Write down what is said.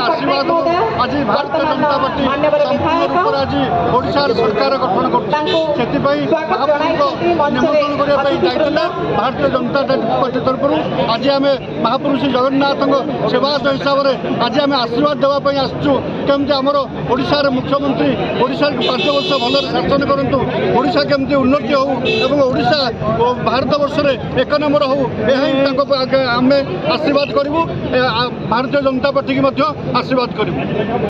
आशीर्वाद आज भारत जनता पार्टी संपूर्ण आज ओडिशा सरकार गठन करने भारतीय जनता पार्टी तरफ आज आम महापुरुष जगन्नाथ सेवायत हिसाब से आज आम आशीर्वाद देवाई आसचु केमती आमर ओडार मुख्यमंत्री ओडा 5 वर्ष भल शासन करूँ ओडा केमती उन्नति होशा भारत वर्षे 1 नंबर हो आम आशीर्वाद करूँ भारतीय जनता पार्टी की आशीर्वाद करूँ।